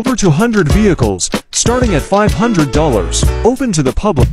Over 200 vehicles, starting at $500, open to the public.